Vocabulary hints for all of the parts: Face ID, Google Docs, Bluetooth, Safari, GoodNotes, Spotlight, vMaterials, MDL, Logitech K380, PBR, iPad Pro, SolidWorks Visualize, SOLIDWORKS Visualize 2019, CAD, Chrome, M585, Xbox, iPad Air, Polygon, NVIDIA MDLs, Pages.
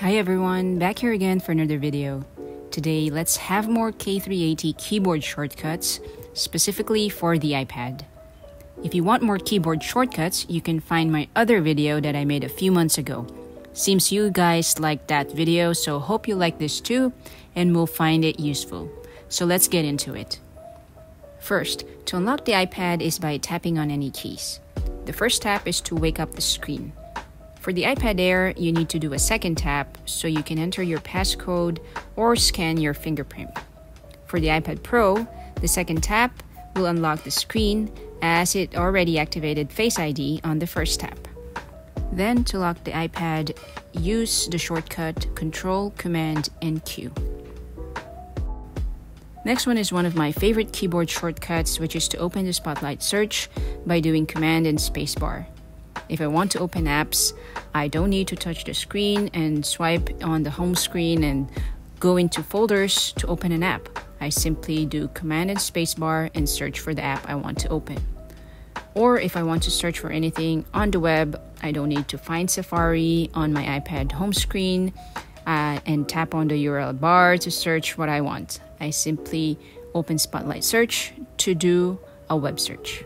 Hi everyone, back here again for another video. Today, let's have more K380 keyboard shortcuts, specifically for the iPad. If you want more keyboard shortcuts, you can find my other video that I made a few months ago. Seems you guys liked that video, so hope you like this too and will find it useful. So let's get into it. First, to unlock the iPad is by tapping on any keys. The first tap is to wake up the screen. For the iPad Air, you need to do a second tap so you can enter your passcode or scan your fingerprint. For the iPad Pro, the second tap will unlock the screen as it already activated Face ID on the first tap. Then to lock the iPad, use the shortcut Ctrl, Command, and Q. Next one is one of my favorite keyboard shortcuts, which is to open the Spotlight search by doing Command and Spacebar. If I want to open apps, I don't need to touch the screen and swipe on the home screen and go into folders to open an app. I simply do Command and Spacebar and search for the app I want to open. Or if I want to search for anything on the web, I don't need to find Safari on my iPad home screen and tap on the URL bar to search what I want. I simply open Spotlight search to do a web search.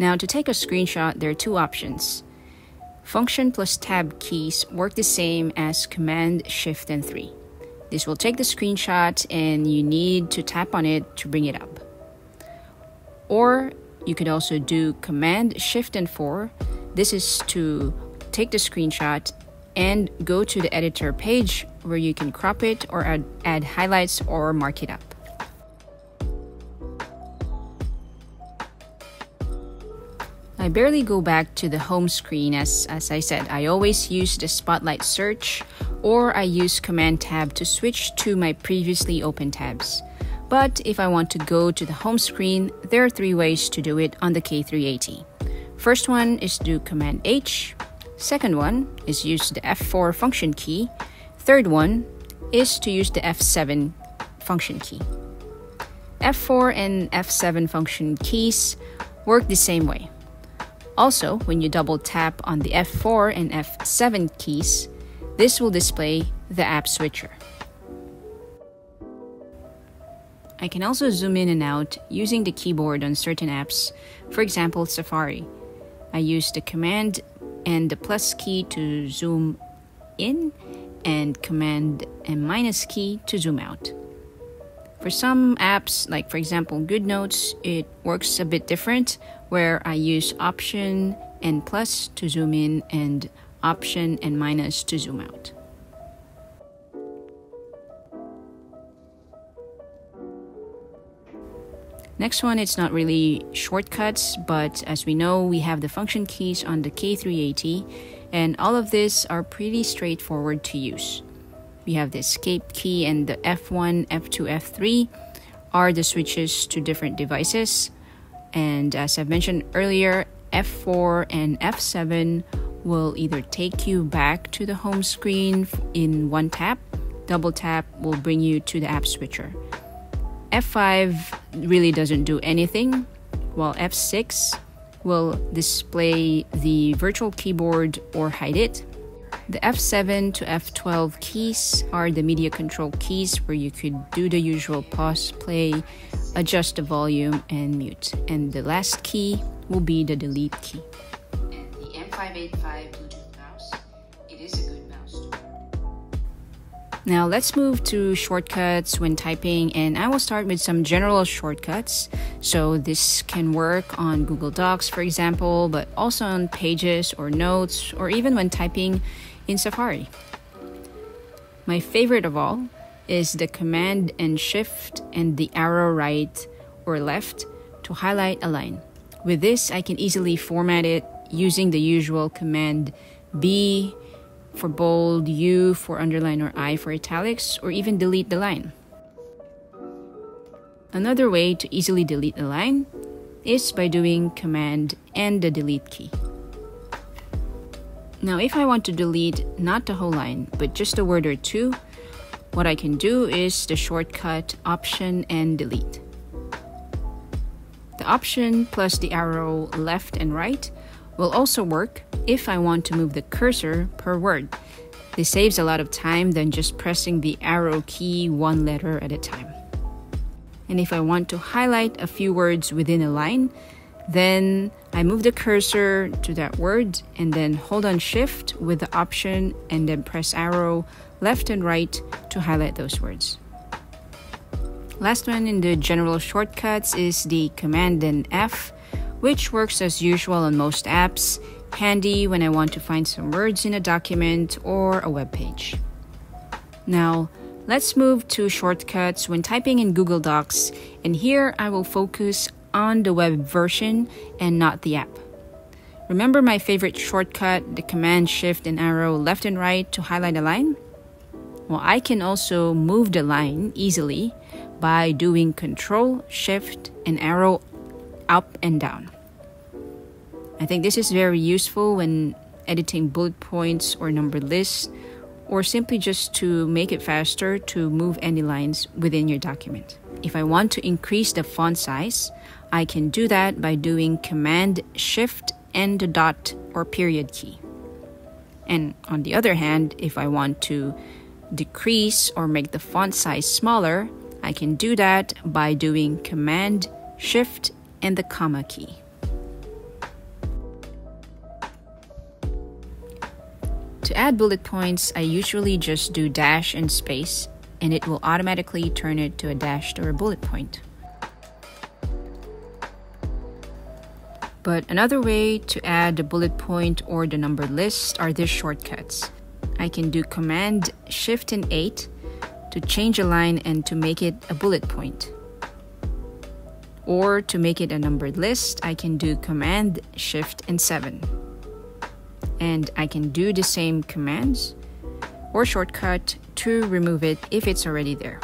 Now to take a screenshot, there are two options. Function plus Tab keys work the same as Command, Shift, and 3. This will take the screenshot and you need to tap on it to bring it up. Or you could also do Command, Shift, and 4. This is to take the screenshot and go to the editor page where you can crop it or add highlights or mark it up. I barely go back to the home screen as I said, I always use the Spotlight search or I use Command Tab to switch to my previously open tabs. But if I want to go to the home screen, there are three ways to do it on the K380. First one is to do Command H, second one is use the F4 function key, third one is to use the F7 function key. F4 and F7 function keys work the same way. Also, when you double tap on the F4 and F7 keys, this will display the app switcher. I can also zoom in and out using the keyboard on certain apps, for example Safari. I use the Command and the plus key to zoom in and Command and minus key to zoom out. For some apps, like for example GoodNotes, it works a bit different where I use Option and plus to zoom in and Option and minus to zoom out. Next one, it's not really shortcuts, but as we know, we have the function keys on the K380 and all of these are pretty straightforward to use. We have the escape key and the F1, F2, F3 are the switches to different devices. And as I've mentioned earlier, F4 and F7 will either take you back to the home screen in one tap, double tap will bring you to the app switcher. F5 really doesn't do anything, while F6 will display the virtual keyboard or hide it. The F7 to F12 keys are the media control keys where you could do the usual pause, play, adjust the volume, and mute. And the last key will be the delete key. And the M585 Bluetooth mouse, it is a good mouse. Now let's move to shortcuts when typing, and I will start with some general shortcuts. So this can work on Google Docs, for example, but also on Pages or Notes, or even when typing in Safari. My favorite of all is the Command and Shift and the arrow right or left to highlight a line. With this, I can easily format it using the usual Command B for bold, U for underline, or I for italics, or even delete the line. Another way to easily delete a line is by doing Command and the delete key. Now if I want to delete not the whole line, but just a word or two, what I can do is the shortcut Option and Delete. The Option plus the arrow left and right will also work if I want to move the cursor per word. This saves a lot of time than just pressing the arrow key one letter at a time. And if I want to highlight a few words within a line, then I move the cursor to that word and then hold on shift with the option and then press arrow left and right to highlight those words. Last one in the general shortcuts is the command and F, which works as usual on most apps, handy when I want to find some words in a document or a web page. Now, let's move to shortcuts when typing in Google Docs, and here I will focus on the web version and not the app. Remember my favorite shortcut, the command shift and arrow left and right to highlight a line? Well, I can also move the line easily by doing control shift and arrow up and down. I think this is very useful when editing bullet points or numbered lists, or simply just to make it faster to move any lines within your document. If I want to increase the font size, I can do that by doing command shift and the dot or period key. And on the other hand, if I want to decrease or make the font size smaller, I can do that by doing command shift and the comma key. To add bullet points, I usually just do dash and space, and it will automatically turn it to a dashed or a bullet point. But another way to add the bullet point or the numbered list are these shortcuts. I can do command shift and 8 to change a line and to make it a bullet point. Or to make it a numbered list, I can do command shift and 7. And I can do the same commands or shortcut to remove it if it's already there.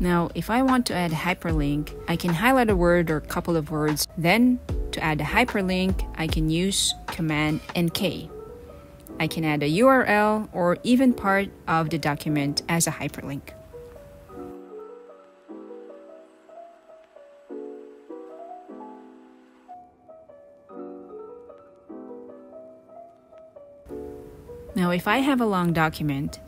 Now, if I want to add a hyperlink, I can highlight a word or a couple of words. Then, to add a hyperlink, I can use command and K. I can add a URL or even part of the document as a hyperlink. Now, if I have a long document,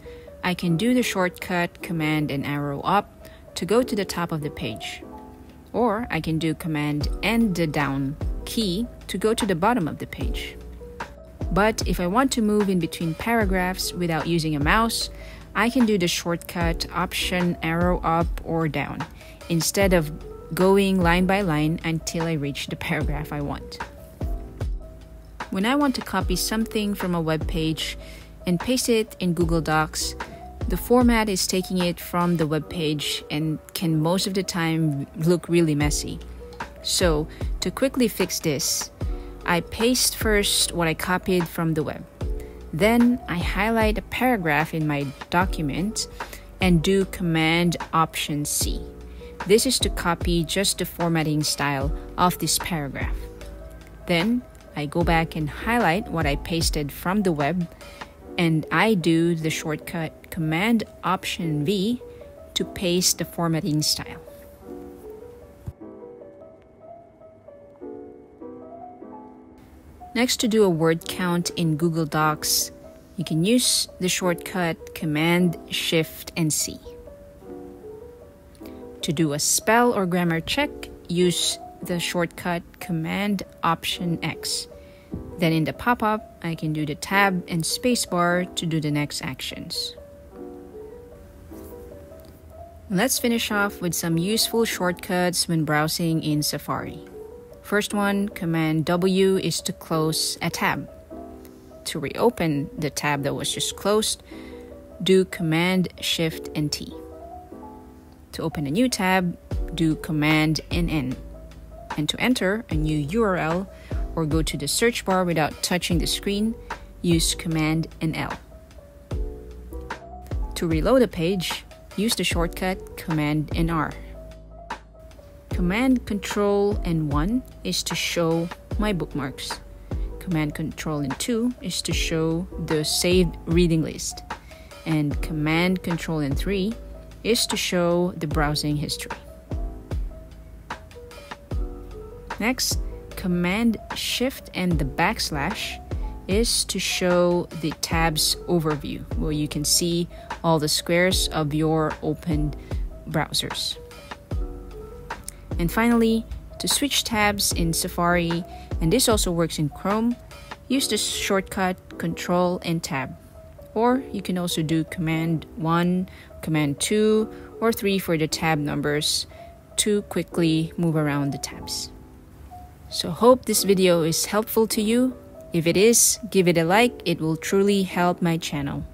I can do the shortcut command and arrow up to go to the top of the page. Or I can do command and the down key to go to the bottom of the page. But if I want to move in between paragraphs without using a mouse, I can do the shortcut option arrow up or down instead of going line by line until I reach the paragraph I want. When I want to copy something from a web page and paste it in Google Docs, the format is taking it from the web page and can most of the time look really messy. So, to quickly fix this, I paste first what I copied from the web. Then I highlight a paragraph in my document and do command option C. This is to copy just the formatting style of this paragraph. Then I go back and highlight what I pasted from the web, and I do the shortcut command option V to paste the formatting style. Next, to do a word count in Google Docs, you can use the shortcut command shift and C. To do a spell or grammar check, use the shortcut command option X. Then in the pop-up, I can do the tab and spacebar to do the next actions. Let's finish off with some useful shortcuts when browsing in Safari. First one, command W is to close a tab. To reopen the tab that was just closed, do command shift and T. To open a new tab, do command and N. And to enter a new URL or go to the search bar without touching the screen, use command and L. To reload a page, use the shortcut command and R. Command control and 1 is to show my bookmarks. Command control and 2 is to show the saved reading list. And command control and 3 is to show the browsing history. Next, command shift and the backslash is to show the tabs overview, where you can see all the squares of your open browsers. And finally, to switch tabs in Safari, and this also works in Chrome, use the shortcut Control and Tab. Or you can also do Command 1, Command 2, or 3 for the tab numbers to quickly move around the tabs. So hope this video is helpful to you. If it is, give it a like, it will truly help my channel.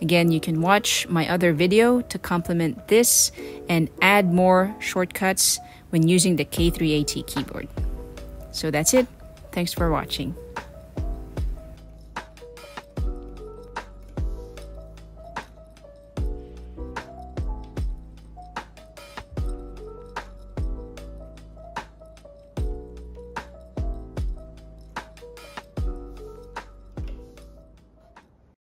Again, you can watch my other video to complement this and add more shortcuts when using the K380 keyboard. So that's it. Thanks for watching.